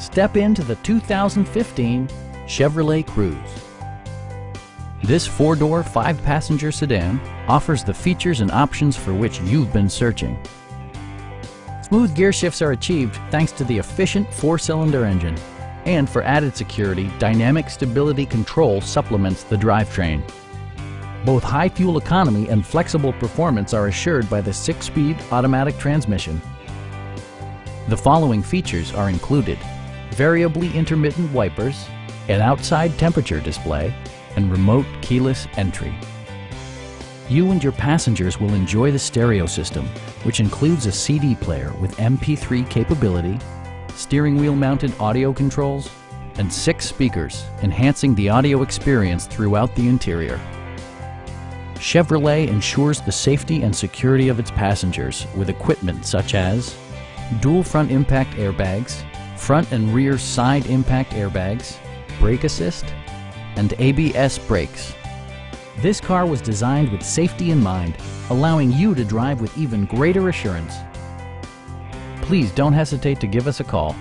Step into the 2015 Chevrolet Cruze. This four-door, five-passenger sedan offers the features and options for which you've been searching. Smooth gear shifts are achieved thanks to the efficient four-cylinder engine. And for added security, dynamic stability control supplements the drivetrain. Both high fuel economy and flexible performance are assured by the 6-speed automatic transmission. The following features are included: variably intermittent wipers, an outside temperature display, and remote keyless entry. You and your passengers will enjoy the stereo system, which includes a CD player with MP3 capability, steering wheel mounted audio controls, and 6 speakers, enhancing the audio experience throughout the interior. Chevrolet ensures the safety and security of its passengers with equipment such as dual front impact airbags, front and rear side impact airbags, brake assist, and ABS brakes. This car was designed with safety in mind, allowing you to drive with even greater assurance. Please don't hesitate to give us a call.